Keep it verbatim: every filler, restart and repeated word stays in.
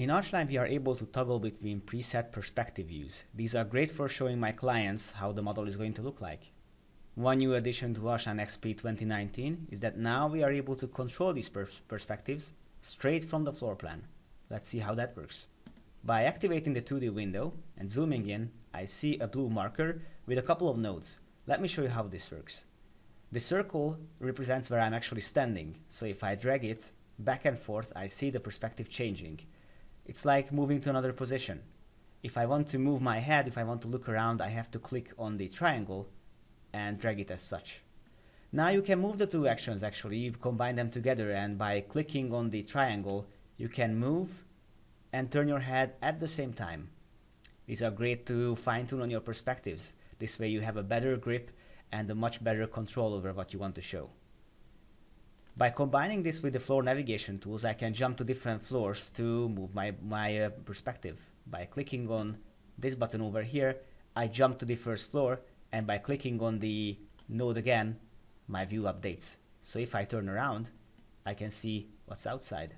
In ARCHline, we are able to toggle between preset perspective views. These are great for showing my clients how the model is going to look like. One new addition to ARCHLine X P twenty nineteen is that now we are able to control these pers perspectives straight from the floor plan. Let's see how that works. By activating the two D window and zooming in, I see a blue marker with a couple of nodes. Let me show you how this works. The circle represents where I'm actually standing, so if I drag it back and forth, I see the perspective changing. It's like moving to another position. If I want to move my head, if I want to look around, I have to click on the triangle and drag it as such. Now you can move the two actions actually, you combine them together, and by clicking on the triangle, you can move and turn your head at the same time. These are great to fine-tune on your perspectives. This way you have a better grip and a much better control over what you want to show. By combining this with the floor navigation tools, I can jump to different floors to move my, my uh, perspective. By clicking on this button over here, I jump to the first floor, and by clicking on the node again, my view updates. So if I turn around, I can see what's outside.